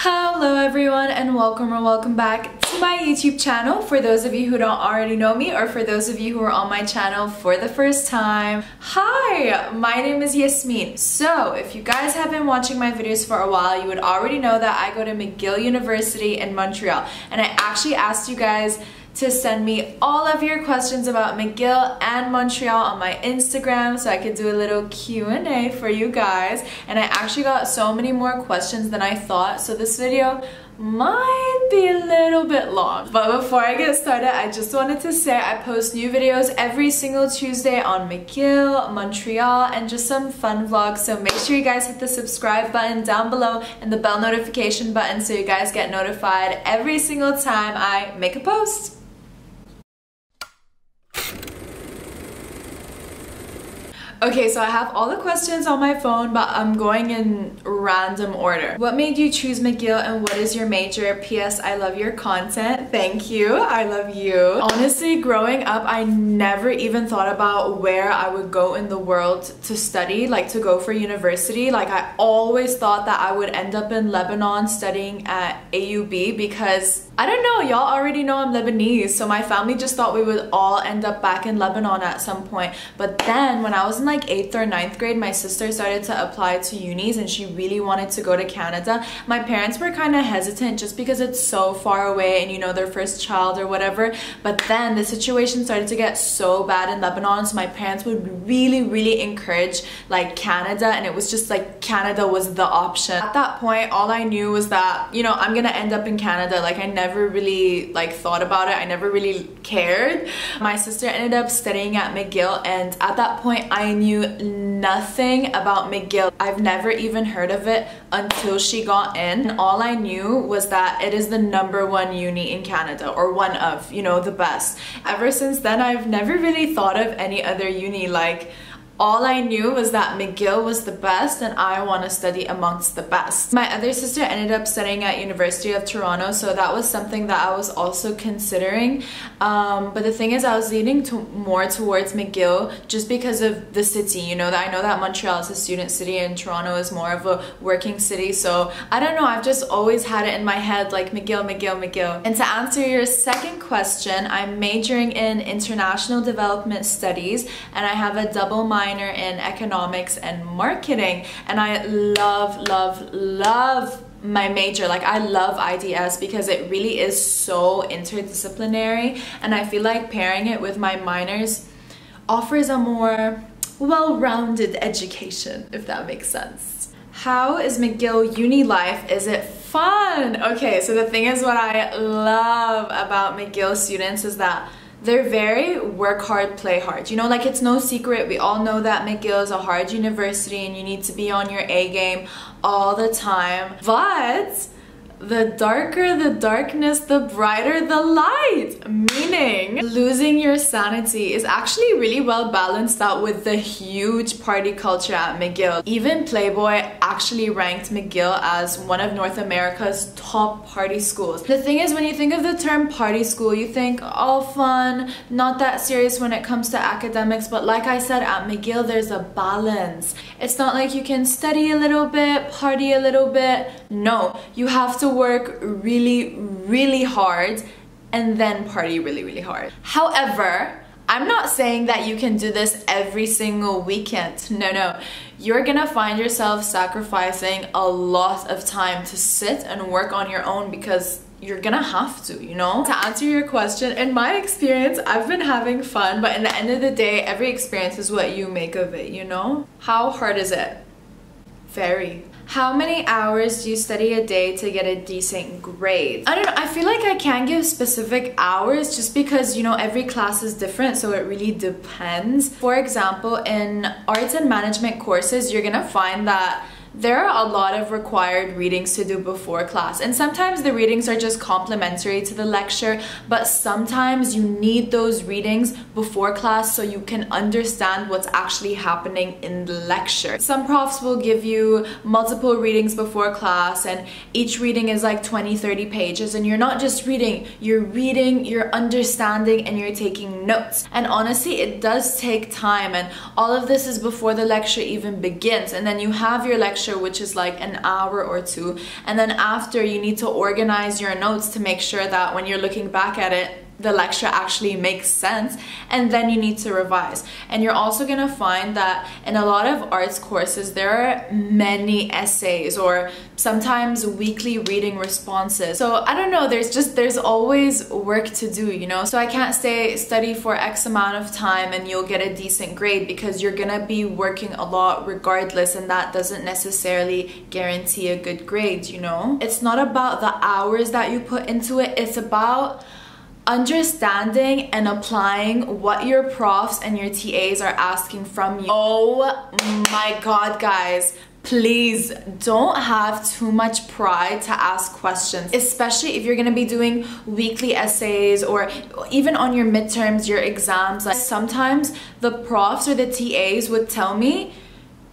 Hello everyone and welcome or welcome back to my YouTube channel. For those of you who don't already know me, or for those of you who are on my channel for the first time, hi, my name is Yasmeen. So if you guys have been watching my videos for a while, you would already know that I go to McGill University in Montreal, and I actually asked you guys to send me all of your questions about McGill and Montreal on my Instagram so I could do a little Q&A for you guys. And I actually got so many more questions than I thought, so this video might be a little bit long. But before I get started, I just wanted to say I post new videos every single Tuesday on McGill, Montreal, and just some fun vlogs, so make sure you guys hit the subscribe button down below and the bell notification button so you guys get notified every single time I make a post. Okay, so I have all the questions on my phone, but I'm going in random order. What made you choose McGill and what is your major? P.S. I love your content. Thank you. I love you. Honestly, growing up, I never even thought about where I would go in the world to study, like to go for university. Like, I always thought that I would end up in Lebanon studying at AUB because, I don't know, y'all already know I'm Lebanese, so my family just thought we would all end up back in Lebanon at some point. But then when I was in like 8th or 9th grade, my sister started to apply to unis and she really wanted to go to Canada. My parents were kind of hesitant just because it's so far away and, you know, their first child or whatever. But then the situation started to get so bad in Lebanon, so my parents would really encourage like Canada, and it was just like Canada was the option. At that point, all I knew was that, you know, I'm gonna end up in Canada. Like, I never really like thought about it. I never really cared. My sister ended up studying at McGill, and at that point I knew nothing about McGill. I've never even heard of it until she got in. And all I knew was that it is the #1 uni in Canada, or one of, you know, the best. Ever since then, I've never really thought of any other uni. Like, all I knew was that McGill was the best and I want to study amongst the best. My other sister ended up studying at University of Toronto, so that was something that I was also considering. But the thing is, I was leaning more towards McGill just because of the city. You know, I know that Montreal is a student city and Toronto is more of a working city, so I don't know, I've just always had it in my head like McGill. And to answer your second question, I'm majoring in International Development Studies and I have a double minor in economics and marketing, and I love my major. Like, I love IDS because it really is so interdisciplinary, and I feel like pairing it with my minors offers a more well-rounded education, if that makes sense. How is McGill uni life? Is it fun? Okay, so the thing is, what I love about McGill students is that they're very work hard, play hard. You know, like, it's no secret. We all know that McGill is a hard university and you need to be on your A game all the time. But the darker the darkness, the brighter the light. Meaning, losing your sanity is actually really well balanced out with the huge party culture at McGill. Even Playboy actually ranked McGill as one of North America's top party schools. The thing is, when you think of the term party school, you think all fun, not that serious when it comes to academics. But like I said, at McGill, there's a balance. It's not like you can study a little bit, party a little bit. No, you have to work really hard and then party really hard. However, I'm not saying that you can do this every single weekend. No. You're gonna find yourself sacrificing a lot of time to sit and work on your own because you're gonna have to, you know? To answer your question, in my experience, I've been having fun, but in the end of the day, every experience is what you make of it, you know? How hard is it? Very. How many hours do you study a day to get a decent grade? I don't know, I feel like I can't give specific hours just because, you know, every class is different, so it really depends. For example, in arts and management courses, you're gonna find that there are a lot of required readings to do before class, and sometimes the readings are just complementary to the lecture, but sometimes you need those readings before class so you can understand what's actually happening in the lecture. Some profs will give you multiple readings before class, and each reading is like 20-30 pages, and you're not just reading, you're understanding, and you're taking notes. And honestly, it does take time, and all of this is before the lecture even begins, and then you have your lecture lecture, which is like an hour or two. And then after, you need to organize your notes to make sure that when you're looking back at it, the lecture actually makes sense, and then you need to revise. And you're also gonna find that in a lot of arts courses there are many essays or sometimes weekly reading responses. So I don't know, there's always work to do, you know? So I can't say study for X amount of time and you'll get a decent grade, because you're gonna be working a lot regardless, and that doesn't necessarily guarantee a good grade, you know? It's not about the hours that you put into it, it's about understanding and applying what your profs and your TAs are asking from you. Oh my god, guys, please don't have too much pride to ask questions, especially if you're gonna be doing weekly essays or even on your midterms, your exams. Like, sometimes the profs or the TAs would tell me,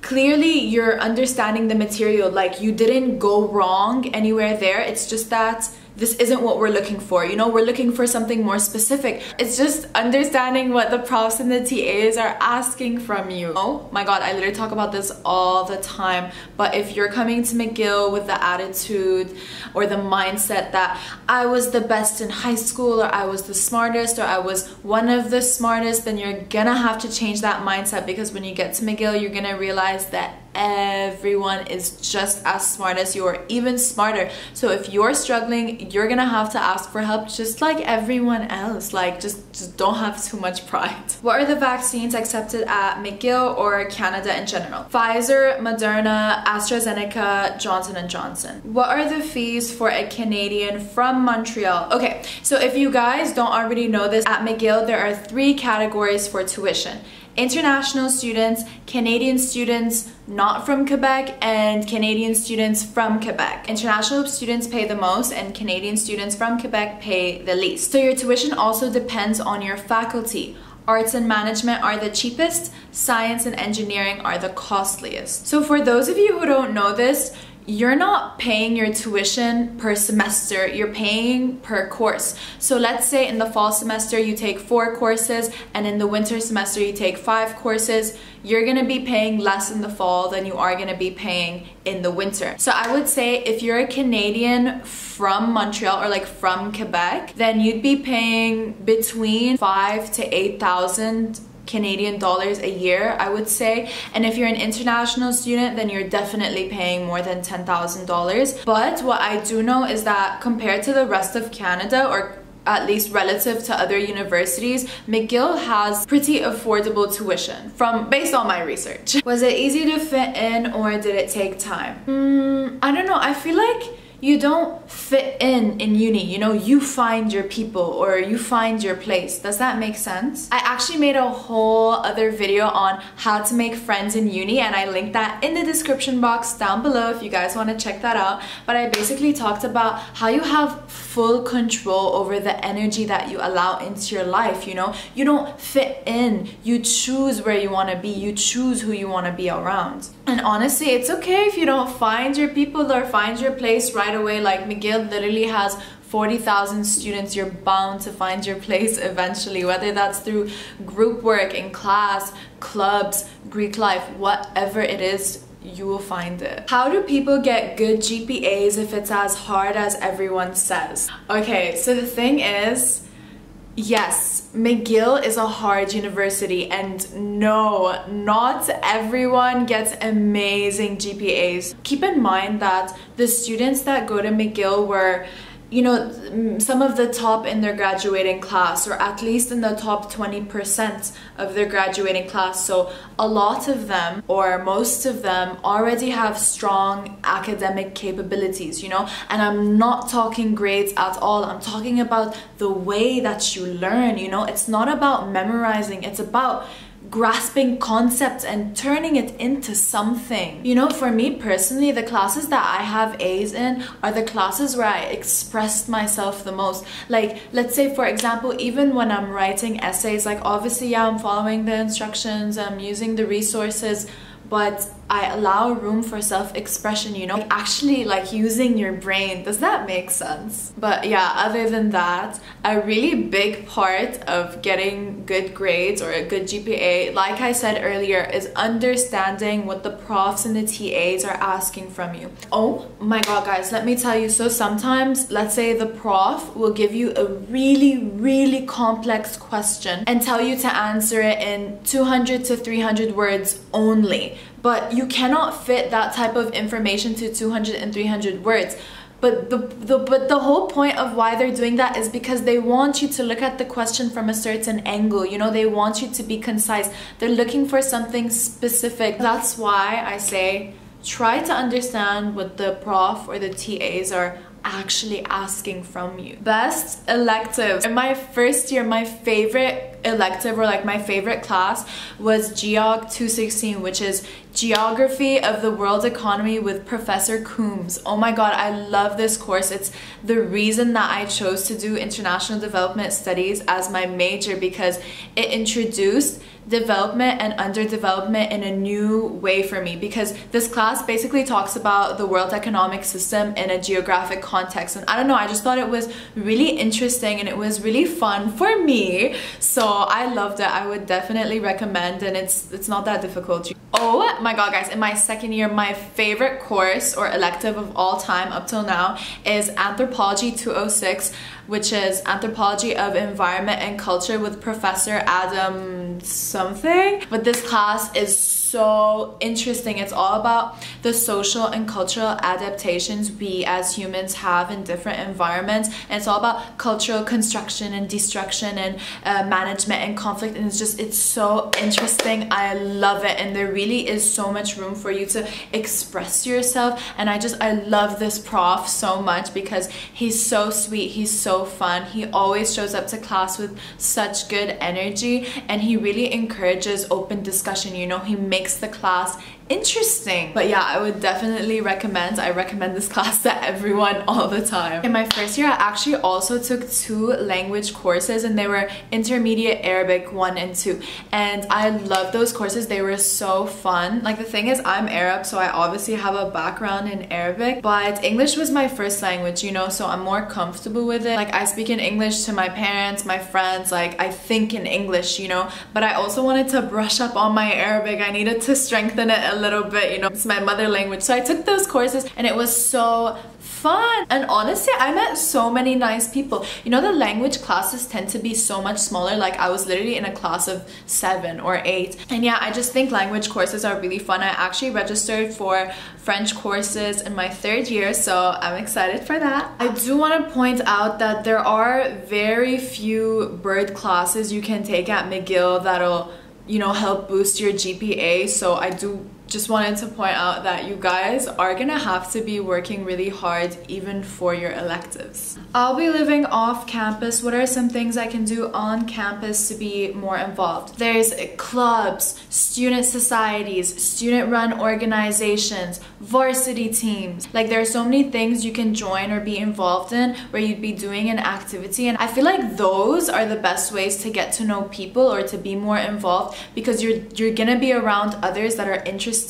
clearly you're understanding the material, like you didn't go wrong anywhere there, it's just that this isn't what we're looking for, you know, we're looking for something more specific. It's just understanding what the profs and the TAs are asking from you. Oh my god, I literally talk about this all the time, but if you're coming to McGill with the attitude or the mindset that I was the best in high school, or I was the smartest, or I was one of the smartest, then you're gonna have to change that mindset, because when you get to McGill, you're gonna realize that everyone is just as smart as you, or even smarter. So if you're struggling, you're gonna have to ask for help just like everyone else. Like, just don't have too much pride. What are the vaccines accepted at McGill or Canada in general? Pfizer, Moderna, AstraZeneca, Johnson & Johnson. What are the fees for a Canadian from Montreal? Okay, so if you guys don't already know this, at McGill there are three categories for tuition: international students, Canadian students not from Quebec, and Canadian students from Quebec. International students pay the most and Canadian students from Quebec pay the least. So your tuition also depends on your faculty. Arts and management are the cheapest, science and engineering are the costliest. So for those of you who don't know this, you're not paying your tuition per semester, you're paying per course. So let's say in the fall semester you take 4 courses and in the winter semester you take 5 courses, you're gonna be paying less in the fall than you are gonna be paying in the winter. So I would say if you're a Canadian from Montreal or like from Quebec, then you'd be paying between 5,000 to 8,000 Canadian dollars a year, I would say. And if you're an international student, then you're definitely paying more than $10,000. But what I do know is that compared to the rest of Canada, or at least relative to other universities, McGill has pretty affordable tuition, based on my research. Was it easy to fit in or did it take time? I don't know, I feel like you don't fit in uni, you know, you find your people or you find your place. Does that make sense? I actually made a whole other video on how to make friends in uni, and I linked that in the description box down below if you guys want to check that out. But I basically talked about how you have full control over the energy that you allow into your life, you know? You don't fit in, you choose where you want to be, you choose who you want to be around. And honestly, it's okay if you don't find your people or find your place right away. Like, McGill literally has 40,000 students. You're bound to find your place eventually, whether that's through group work, in class, clubs, Greek life, whatever it is, you will find it. How do people get good GPAs if it's as hard as everyone says? Okay, so the thing is, yes, McGill is a hard university, and no, not everyone gets amazing GPAs. Keep in mind that the students that go to McGill were, you know, some of the top in their graduating class, or at least in the top 20% of their graduating class. So a lot of them, or most of them, already have strong academic capabilities, you know? And I'm not talking grades at all. I'm talking about the way that you learn, you know? It's not about memorizing, it's about grasping concepts and turning it into something. You know, for me personally, the classes that I have A's in are the classes where I expressed myself the most. Like, let's say for example, even when I'm writing essays, like obviously, yeah, I'm following the instructions, I'm using the resources, but I allow room for self-expression, you know, like actually like using your brain. Does that make sense? But yeah, other than that, a really big part of getting good grades or a good GPA, like I said earlier, is understanding what the profs and the TAs are asking from you. Oh my god, guys, let me tell you, so sometimes, let's say the prof will give you a really complex question and tell you to answer it in 200 to 300 words only. But you cannot fit that type of information to 200 and 300 words. But the whole point of why they're doing that is because they want you to look at the question from a certain angle. You know, they want you to be concise. They're looking for something specific. That's why I say try to understand what the prof or the TAs are actually asking from you. Best electives. In my first year, my favorite elective or like my favorite class was GEOG 216, which is Geography of the World Economy with Professor Coombs. Oh my god, I love this course. It's the reason that I chose to do International Development Studies as my major, because it introduced development and underdevelopment in a new way for me, because this class basically talks about the world economic system in a geographic context. And I don't know, I just thought it was really interesting and it was really fun for me, so I loved it. I would definitely recommend, and it's not that difficult. Oh my god, guys, in my second year, my favorite course or elective of all time up till now is Anthropology 206, which is Anthropology of Environment and Culture with Professor Adam something. But this class is so interesting. It's all about the social and cultural adaptations we as humans have in different environments, and it's all about cultural construction and destruction and management and conflict, and it's so interesting. I love it, and there really is so much room for you to express yourself, and I love this prof so much because he's so sweet, he's so fun, he always shows up to class with such good energy, and he really encourages open discussion, you know, he makes the class interesting. But yeah, I would definitely recommend. I recommend this class to everyone all the time. In my first year, I actually also took two language courses, and they were Intermediate Arabic 1 and 2, and I loved those courses. They were so fun. Like, the thing is, I'm Arab, so I obviously have a background in Arabic, but English was my first language, you know, so I'm more comfortable with it. Like, I speak in English to my parents, my friends, like I think in English, you know, but I also wanted to brush up on my Arabic. I needed to strengthen it a little bit, you know, it's my mother language. So I took those courses and it was so fun, and honestly I met so many nice people. You know, the language classes tend to be so much smaller. Like, I was literally in a class of 7 or 8, and yeah, I just think language courses are really fun. I actually registered for French courses in my third year, so I'm excited for that. I do want to point out that there are very few bird classes you can take at McGill that'll, you know, help boost your GPA, so I do just wanted to point out that you guys are gonna have to be working really hard even for your electives. I'll be living off campus. What are some things I can do on campus to be more involved? There's clubs, student societies, student-run organizations, varsity teams. Like, there are so many things you can join or be involved in where you'd be doing an activity, and I feel like those are the best ways to get to know people or to be more involved, because you're gonna be around others that are interested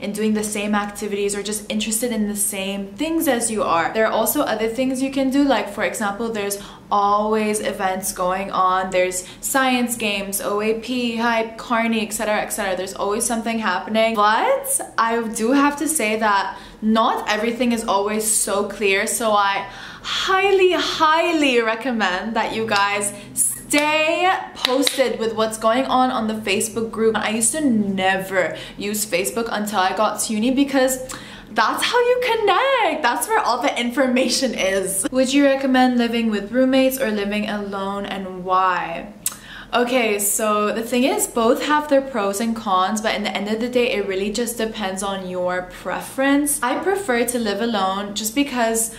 in doing the same activities or just interested in the same things as you are. There are also other things you can do, like, for example, there's always events going on. There's science games, OAP, hype, carney, etc, etc. There's always something happening. But I do have to say that not everything is always so clear, so I highly recommend that you guys stay posted with what's going on the Facebook group. I used to never use Facebook until I got to uni, because that's how you connect. That's where all the information is. Would you recommend living with roommates or living alone, and why? Okay, so the thing is, both have their pros and cons, but in the end of the day, it really just depends on your preference. I prefer to live alone just because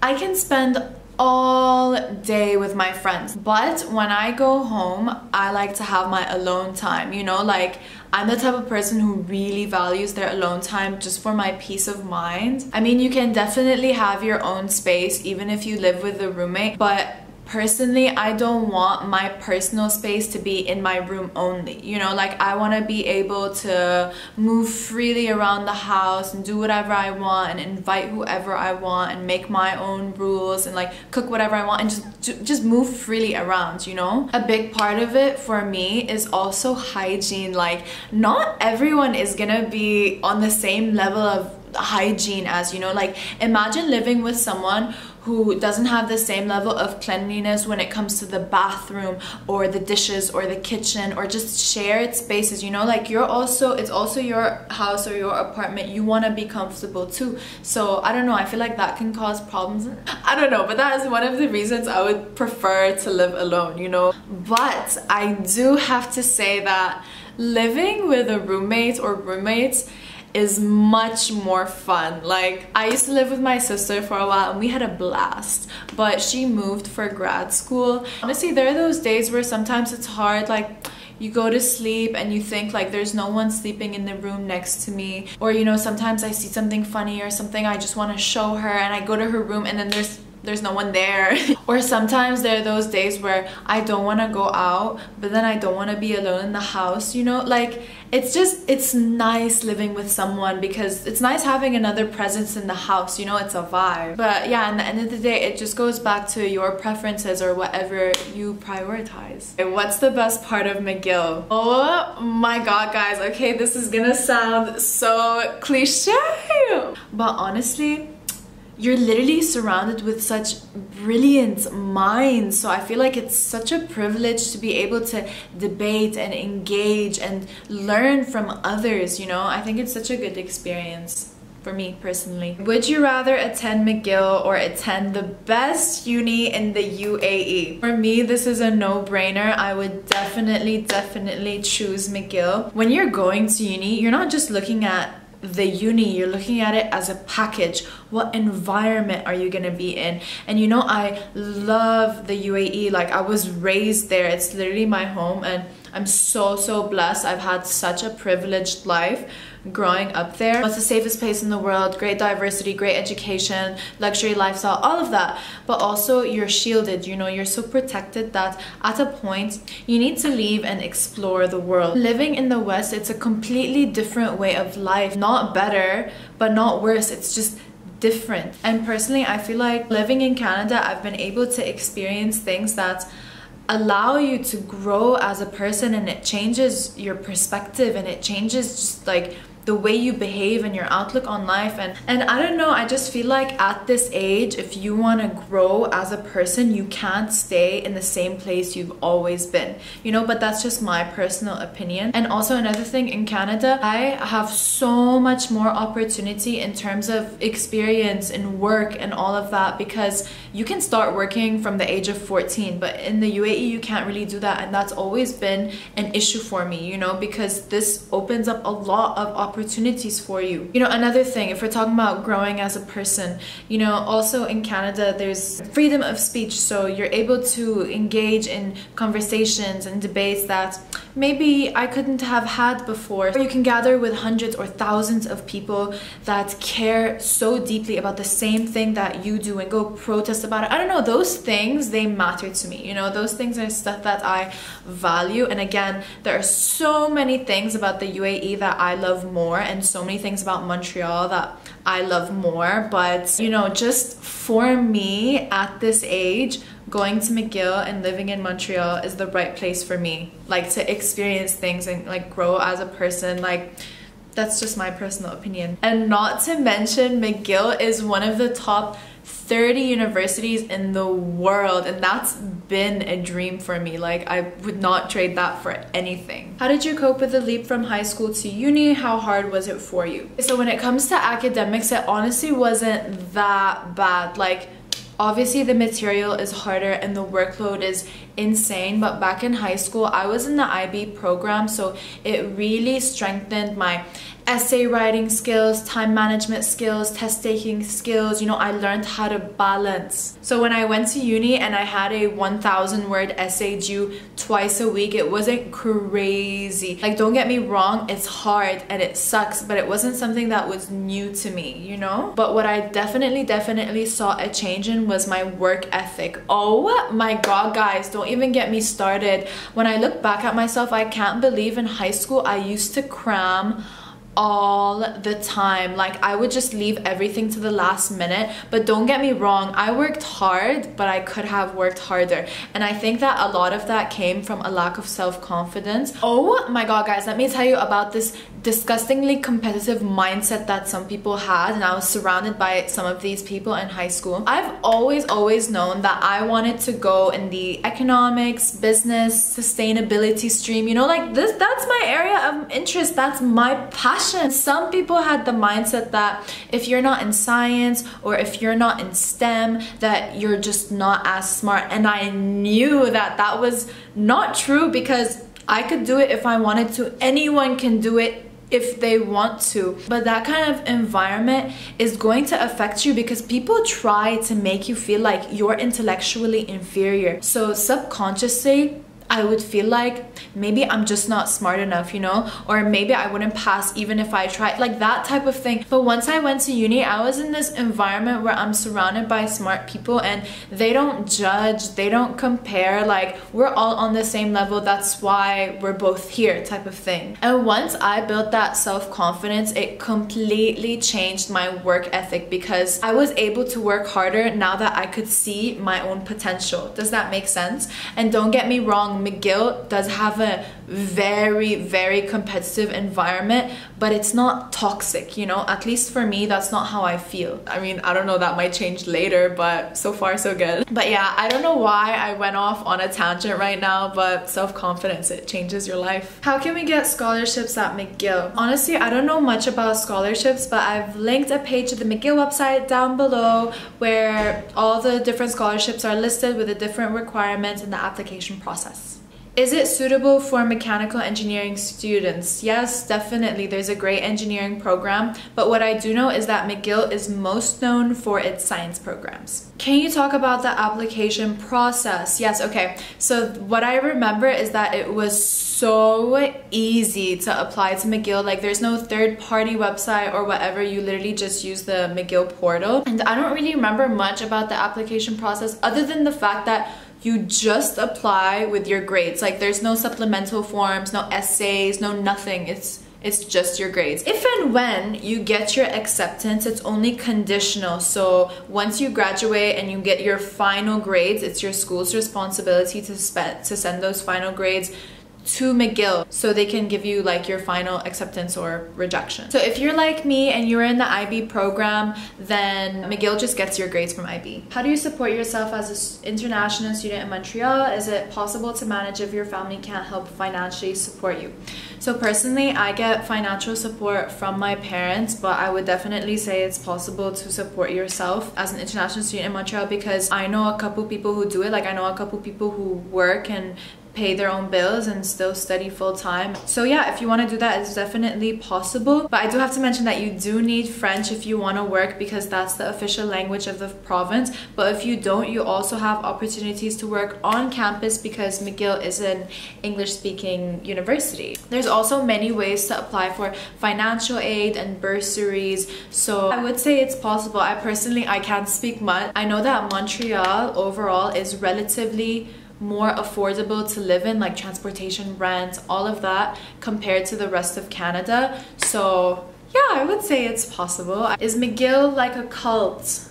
I can spend all day with my friends, but when I go home, I like to have my alone time, you know, like, I'm the type of person who really values their alone time just for my peace of mind. I mean, you can definitely have your own space even if you live with a roommate, but personally, I don't want my personal space to be in my room only, you know, like I want to be able to move freely around the house and do whatever I want and invite whoever I want and make my own rules and like cook whatever I want and just move freely around, you know. A big part of it for me is also hygiene. Like, not everyone is gonna be on the same level of hygiene as, you know, like imagine living with someone who doesn't have the same level of cleanliness when it comes to the bathroom or the dishes or the kitchen or just shared spaces, you know, like you're also, it's also your house or your apartment, you want to be comfortable too. So I don't know, I feel like that can cause problems. I don't know, but that is one of the reasons I would prefer to live alone, you know. But I do have to say that living with a roommate or roommates is much more fun. Like, I used to live with my sister for a while and we had a blast, but she moved for grad school. Honestly, there are those days where sometimes it's hard, like you go to sleep and you think like there's no one sleeping in the room next to me, or you know, sometimes I see something funny or something I just want to show her and I go to her room and then there's no one there. Or sometimes there are those days where I don't want to go out, but then I don't want to be alone in the house, you know, like it's just, it's nice living with someone because it's nice having another presence in the house, you know, it's a vibe. But yeah, at the end of the day, it just goes back to your preferences or whatever you prioritize. Okay, what's the best part of McGill? Oh my god, guys, okay, this is gonna sound so cliche, but honestly, you're literally surrounded with such brilliant minds, so I feel like it's such a privilege to be able to debate and engage and learn from others, you know. I think it's such a good experience for me personally. Would you rather attend McGill or attend the best uni in the UAE? For me, this is a no-brainer. I would definitely choose McGill. When you're going to uni, you're not just looking at the uni, you're looking at it as a package. What environment are you gonna be in? And you know, I love the UAE, like I was raised there, it's literally my home, and I'm so blessed. I've had such a privileged life growing up there. It's the safest place in the world, great diversity, great education, luxury lifestyle, all of that. But also you're shielded, you know, you're so protected that at a point you need to leave and explore the world. Living in the West, it's a completely different way of life. Not better, but not worse. It's just different. And personally, I feel like living in Canada, I've been able to experience things that allow you to grow as a person, and it changes your perspective and it changes just like the way you behave and your outlook on life. And I don't know, I just feel like at this age, if you want to grow as a person, you can't stay in the same place you've always been, you know. But that's just my personal opinion. And also another thing, in Canada, I have so much more opportunity in terms of experience and work and all of that, because you can start working from the age of 14, but in the UAE you can't really do that, and that's always been an issue for me, you know, because this opens up a lot of opportunities for you. You know, another thing, if we're talking about growing as a person, you know, also in Canada there's freedom of speech, so you're able to engage in conversations and debates that maybe I couldn't have had before. Or you can gather with hundreds or thousands of people that care so deeply about the same thing that you do and go protest about it. I don't know, those things, they matter to me, you know, those things are stuff that I value. And again, there are so many things about the UAE that I love more, and so many things about Montreal that I love more. But you know, just for me at this age, going to McGill and living in Montreal is the right place for me, like to experience things and like grow as a person. Like, that's just my personal opinion. And not to mention, McGill is one of the top 30 universities in the world, and that's been a dream for me. Like, I would not trade that for anything. How did you cope with the leap from high school to uni? How hard was it for you? So when it comes to academics, it honestly wasn't that bad. Like, obviously the material is harder and the workload is insane, but back in high school I was in the IB program, so it really strengthened my essay writing skills, time management skills, test taking skills. You know, I learned how to balance. So when I went to uni and I had a 1,000-word essay due twice a week, it wasn't crazy. Like, don't get me wrong, it's hard and it sucks, but it wasn't something that was new to me, you know? But what I definitely saw a change in was my work ethic. Oh my god, guys, don't even get me started. When I look back at myself, I can't believe in high school I used to cram all the time. Like, I would just leave everything to the last minute. But don't get me wrong, I worked hard, but I could have worked harder, and I think that a lot of that came from a lack of self-confidence. Oh my god, guys, let me tell you about this disgustingly competitive mindset that some people had, and I was surrounded by some of these people in high school. I've always known that I wanted to go in the economics, business, sustainability stream, you know, like this, that's my area of interest, that's my passion. Some people had the mindset that if you're not in science or if you're not in STEM, that you're just not as smart, and I knew that that was not true, because I could do it if I wanted to. Anyone can do it if they want to. But that kind of environment is going to affect you, because people try to make you feel like you're intellectually inferior. So subconsciously, I would feel like maybe I'm just not smart enough, you know, or maybe I wouldn't pass even if I tried, like that type of thing. But once I went to uni, I was in this environment where I'm surrounded by smart people, and they don't judge, they don't compare, like we're all on the same level, that's why we're both here type of thing. And once I built that self-confidence, it completely changed my work ethic, because I was able to work harder now that I could see my own potential. Does that make sense? And don't get me wrong, McGill does have a very competitive environment, but it's not toxic, you know, at least for me, that's not how I feel. I mean, I don't know, that might change later, but so far so good. But yeah, I don't know why I went off on a tangent right now, but self-confidence, it changes your life. How can we get scholarships at McGill? Honestly, I don't know much about scholarships, but I've linked a page to the McGill website down below where all the different scholarships are listed with the different requirements and the application process. Is it suitable for mechanical engineering students? Yes, definitely. There's a great engineering program, but what I do know is that McGill is most known for its science programs. Can you talk about the application process? Yes, okay. So what I remember is that it was so easy to apply to McGill. Like, there's no third-party website or whatever. You literally just use the McGill portal. And I don't really remember much about the application process other than the fact that you just apply with your grades. Like, there's no supplemental forms, no essays, no nothing. It's just your grades. If and when you get your acceptance, it's only conditional. So once you graduate and you get your final grades, it's your school's responsibility to send those final grades to McGill so they can give you like your final acceptance or rejection. So if you're like me and you're in the IB program, then McGill just gets your grades from IB. How do you support yourself as an international student in Montreal? Is it possible to manage if your family can't help financially support you? So personally, I get financial support from my parents, but I would definitely say it's possible to support yourself as an international student in Montreal, because I know a couple people who do it. Like, I know a couple people who work and pay their own bills and still study full-time. So yeah, if you want to do that, it's definitely possible. But I do have to mention that you do need French if you want to work, because that's the official language of the province. But if you don't, you also have opportunities to work on campus, because McGill is an English-speaking university. There's also many ways to apply for financial aid and bursaries, so I would say it's possible. I personally, I can't speak much. I know that Montreal overall is relatively more affordable to live in, like transportation, rent, all of that, compared to the rest of Canada. So yeah, I would say it's possible. Is McGill like a cult?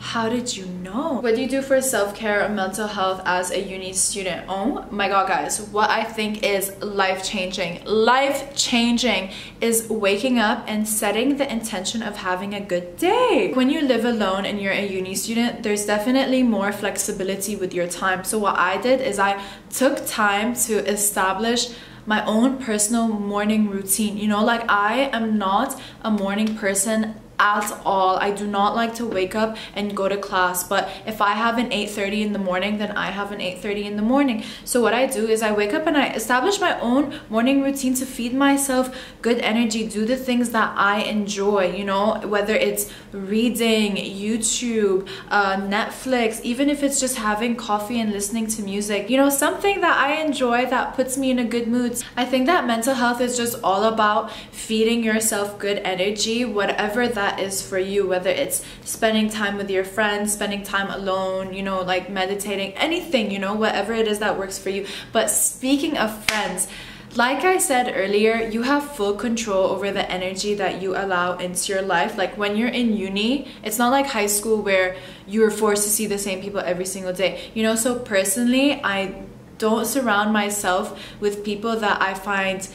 How did you know? What do you do for self-care or mental health as a uni student? Oh my god, guys, what I think is life-changing. Life-changing is waking up and setting the intention of having a good day. When you live alone and you're a uni student, there's definitely more flexibility with your time. So what I did is I took time to establish my own personal morning routine. You know, like, I am not a morning person at all. I do not like to wake up and go to class, but if I have an 8:30 in the morning, then I have an 8:30 in the morning. So what I do is I wake up and I establish my own morning routine to feed myself good energy, do the things that I enjoy, you know, whether it's reading, YouTube, Netflix, even if it's just having coffee and listening to music, you know, something that I enjoy that puts me in a good mood. I think that mental health is just all about feeding yourself good energy, whatever that is for you, whether it's spending time with your friends, spending time alone, you know, like meditating, anything, you know, whatever it is that works for you. But speaking of friends, like I said earlier, you have full control over the energy that you allow into your life. Like when you're in uni, it's not like high school where you're forced to see the same people every single day, you know. So personally, I don't surround myself with people that I find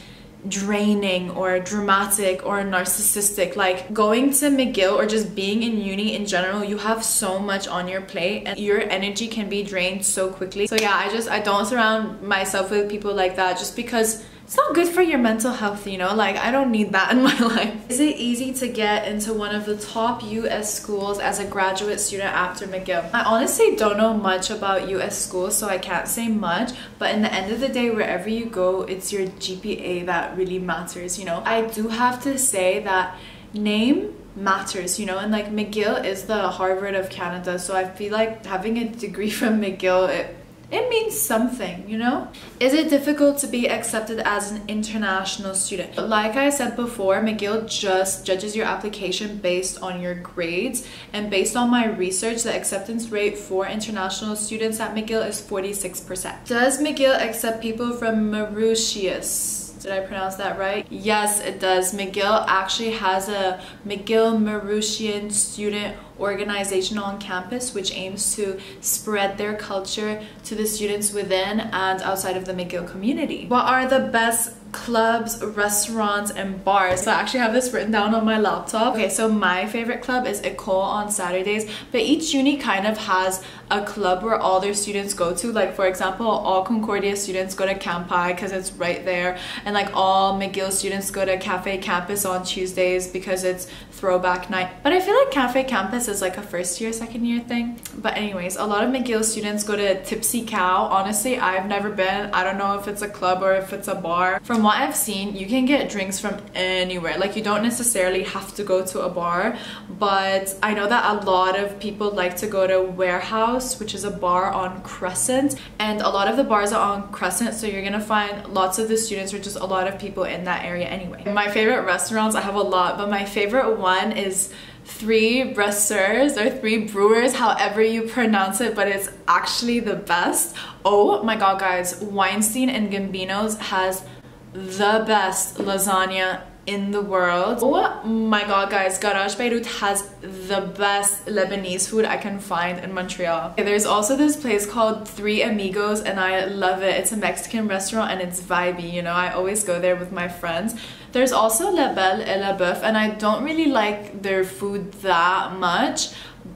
draining or dramatic or narcissistic. Like going to McGill or just being in uni in general, you have so much on your plate and your energy can be drained so quickly. So yeah, I don't surround myself with people like that, just because it's not good for your mental health, you know, like I don't need that in my life. Is it easy to get into one of the top US schools as a graduate student after McGill? I honestly don't know much about US schools, so I can't say much, but in the end of the day, wherever you go, it's your GPA that really matters, you know. I do have to say that name matters, you know, and like McGill is the Harvard of Canada, so I feel like having a degree from McGill, it means something, you know? Is it difficult to be accepted as an international student? Like I said before, McGill just judges your application based on your grades, and based on my research, the acceptance rate for international students at McGill is 46%. Does McGill accept people from Mauritius? Did I pronounce that right? Yes, it does. McGill actually has a McGill Mauritian student organization on campus, which aims to spread their culture to the students within and outside of the McGill community. What are the best clubs, restaurants, and bars? So I actually have this written down on my laptop. Okay, so my favorite club is École on Saturdays, but each uni kind of has a club where all their students go to. Like for example, all Concordia students go to Campi because it's right there, and like all McGill students go to Cafe Campus on Tuesdays because it's throwback night. But I feel like Cafe Campus is like a first year, second year thing. But anyways, a lot of McGill students go to Tipsy Cow. Honestly, I've never been. I don't know if it's a club or if it's a bar. From what I've seen, you can get drinks from anywhere. Like you don't necessarily have to go to a bar, but I know that a lot of people like to go to Warehouse, which is a bar on Crescent, and a lot of the bars are on Crescent, so you're gonna find lots of the students or just a lot of people in that area anyway. My favorite restaurants, I have a lot, but my favorite one is Three Brasseurs or Three Brewers, however you pronounce it, but it's actually the best. Oh my god, guys, Weinstein and Gambino's has the best lasagna in the world. Oh my god, guys, Garage Beirut has the best Lebanese food I can find in Montreal. Okay, there's also this place called Three Amigos and I love it. It's a Mexican restaurant and it's vibey, you know, I always go there with my friends. There's also La Belle et la Boeuf, and I don't really like their food that much,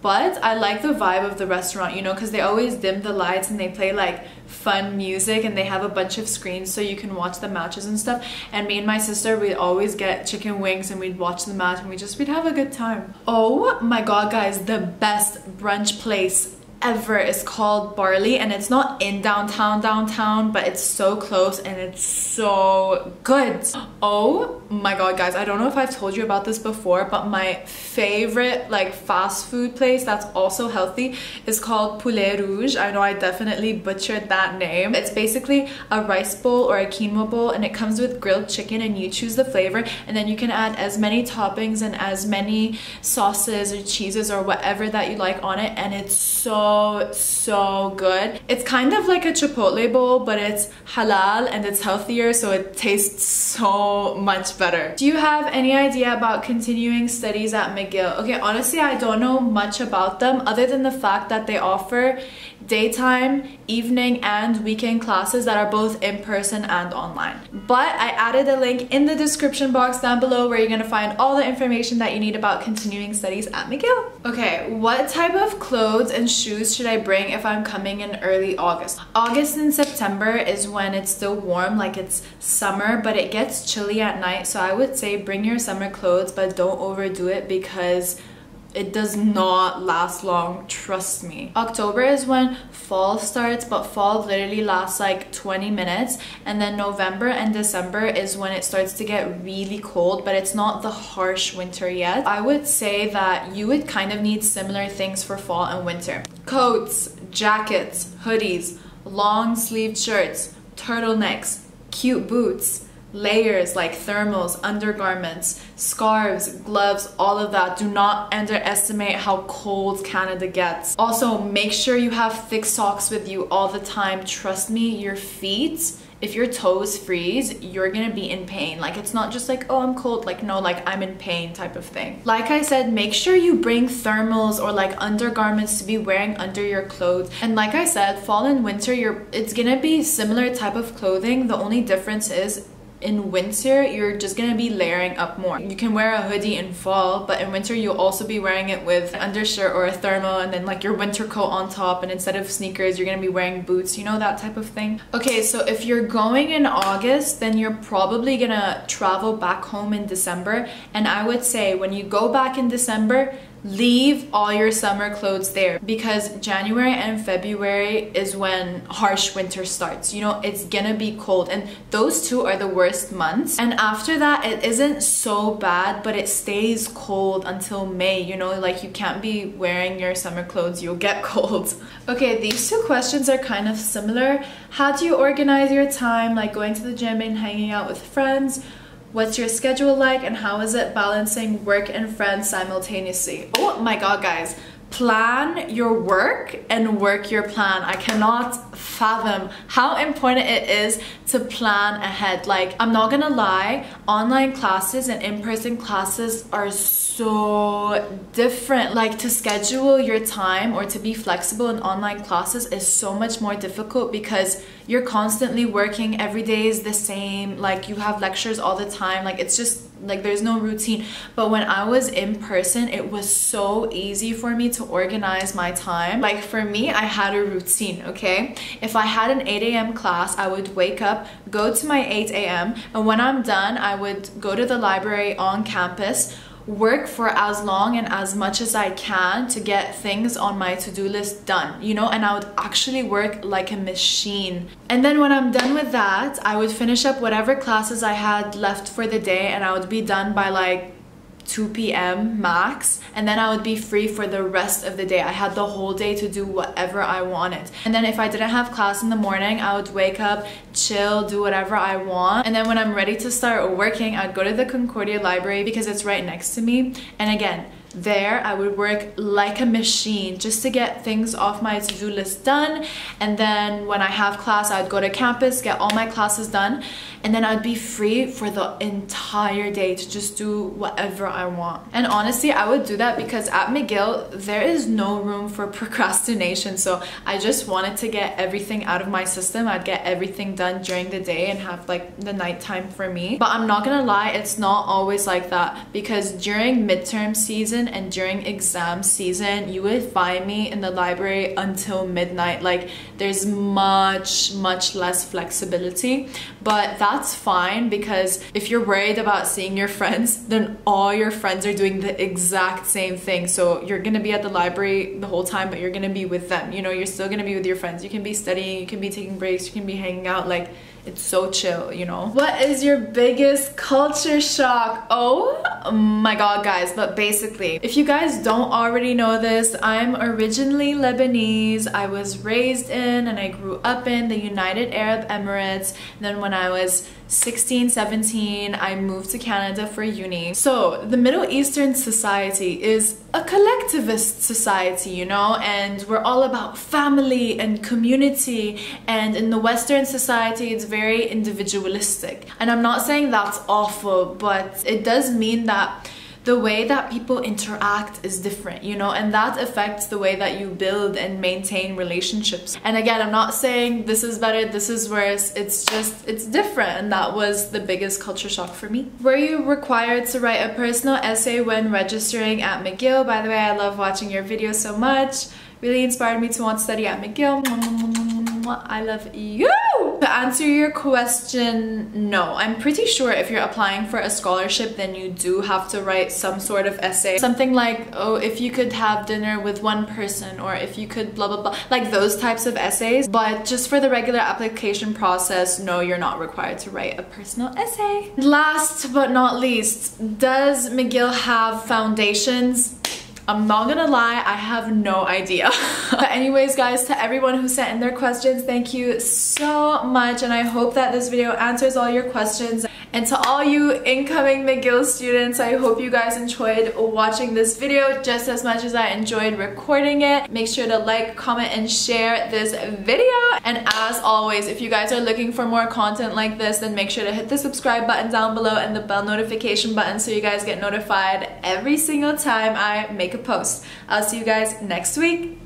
but I like the vibe of the restaurant, you know, because they always dim the lights and they play like fun music and they have a bunch of screens so you can watch the matches and stuff. And me and my sister, we'd always get chicken wings and we'd watch the match and we'd have a good time. Oh my god, guys, the best brunch place ever is called Barley, and it's not in downtown, but it's so close and it's so good. Oh my god, guys, I don't know if I've told you about this before, but my favorite like fast food place that's also healthy is called Poulet Rouge. I know I definitely butchered that name. It's basically a rice bowl or a quinoa bowl, and it comes with grilled chicken and you choose the flavor, and then you can add as many toppings and as many sauces or cheeses or whatever that you like on it, and it's so good. It's kind of like a Chipotle bowl, but it's halal and it's healthier, so it tastes so much better. Do you have any idea about continuing studies at McGill? Okay, honestly, I don't know much about them other than the fact that they offer daytime, evening, and weekend classes that are both in person and online. But I added a link in the description box down below where you're gonna find all the information that you need about continuing studies at McGill. Okay, what type of clothes and shoes should I bring if I'm coming in early August? August and September is when it's still warm, like it's summer, but it gets chilly at night, so I would say bring your summer clothes, but don't overdo it because it does not last long, trust me. October is when fall starts, but fall literally lasts like 20 minutes. And then November and December is when it starts to get really cold, but it's not the harsh winter yet. I would say that you would kind of need similar things for fall and winter. Coats, jackets, hoodies, long sleeved shirts, turtlenecks, cute boots, layers like thermals, undergarments, scarves, gloves, all of that. Do not underestimate how cold Canada gets. Also, make sure you have thick socks with you all the time. Trust me, your feet, if your toes freeze, you're gonna be in pain. Like, it's not just like, oh, I'm cold. Like, no, like, I'm in pain type of thing. Like I said, make sure you bring thermals or like undergarments to be wearing under your clothes. And like I said, fall and winter, it's gonna be similar type of clothing. The only difference is in winter, you're just gonna be layering up more. You can wear a hoodie in fall, but in winter, you'll also be wearing it with an undershirt or a thermal and then like your winter coat on top, and instead of sneakers, you're gonna be wearing boots, you know, that type of thing. Okay, so if you're going in August, then you're probably gonna travel back home in December, and I would say when you go back in December, leave all your summer clothes there because January and February is when harsh winter starts. You know, it's gonna be cold, and those two are the worst months. And after that, it isn't so bad, but it stays cold until May. You know, like you can't be wearing your summer clothes, you'll get cold. Okay, these two questions are kind of similar. How do you organize your time, like going to the gym and hanging out with friends? What's your schedule like, and how is it balancing work and friends simultaneously? Oh my god, guys. Plan your work and work your plan. I cannot fathom how important it is to plan ahead. Like, I'm not gonna lie, online classes and in-person classes are so different. Like, to schedule your time or to be flexible in online classes is so much more difficult because you're constantly working, every day is the same, like you have lectures all the time, like it's just like there's no routine. But when I was in person, it was so easy for me to organize my time. Like, for me, I had a routine, okay? If I had an 8 a.m. class, I would wake up, go to my 8 a.m. and when I'm done, I would go to the library on campus, work for as long and as much as I can to get things on my to-do list done, you know, and I would actually work like a machine. And then when I'm done with that, I would finish up whatever classes I had left for the day, and I would be done by like 2 p.m. max, and then I would be free for the rest of the day. I had the whole day to do whatever I wanted. And then if I didn't have class in the morning, I would wake up, chill, do whatever I want. And then when I'm ready to start working, I'd go to the Concordia Library because it's right next to me. And again, there I would work like a machine just to get things off my to-do list done. And then when I have class, I'd go to campus, get all my classes done, and then I'd be free for the entire day to just do whatever I want. And honestly, I would do that because at McGill there is no room for procrastination, so I just wanted to get everything out of my system. I'd get everything done during the day and have like the nighttime for me. But I'm not gonna lie, it's not always like that because during midterm season and during exam season, you would find me in the library until midnight. Like, there's much less flexibility, but that's fine because if you're worried about seeing your friends, then all your friends are doing the exact same thing. So you're gonna be at the library the whole time, but you're gonna be with them, you know, you're still gonna be with your friends. You can be studying, you can be taking breaks, you can be hanging out. Like, it's so chill, you know. What is your biggest culture shock? Oh my god, guys. But basically, if you guys don't already know this, I'm originally Lebanese. I was raised in and I grew up in the United Arab Emirates. And then when I was 16, 17, I moved to Canada for uni. So the Middle Eastern society is a collectivist society, you know, and we're all about family and community. And in the Western society, it's very individualistic. And I'm not saying that's awful, but it does mean that the way that people interact is different, you know, and that affects the way that you build and maintain relationships. And again, I'm not saying this is better, this is worse, it's just, it's different, and that was the biggest culture shock for me. Were you required to write a personal essay when registering at McGill? By the way, I love watching your videos so much. Really inspired me to want to study at McGill. I love you! To answer your question, no. I'm pretty sure if you're applying for a scholarship, then you do have to write some sort of essay. Something like, oh, if you could have dinner with one person, or if you could blah blah blah, like those types of essays. But just for the regular application process, no, you're not required to write a personal essay. Last but not least, does McGill have foundations? I'm not gonna lie, I have no idea. But anyways guys, to everyone who sent in their questions, thank you so much, and I hope that this video answers all your questions. And to all you incoming McGill students, I hope you guys enjoyed watching this video just as much as I enjoyed recording it. Make sure to like, comment, and share this video. And as always, if you guys are looking for more content like this, then make sure to hit the subscribe button down below and the bell notification button so you guys get notified every single time I make a post. I'll see you guys next week.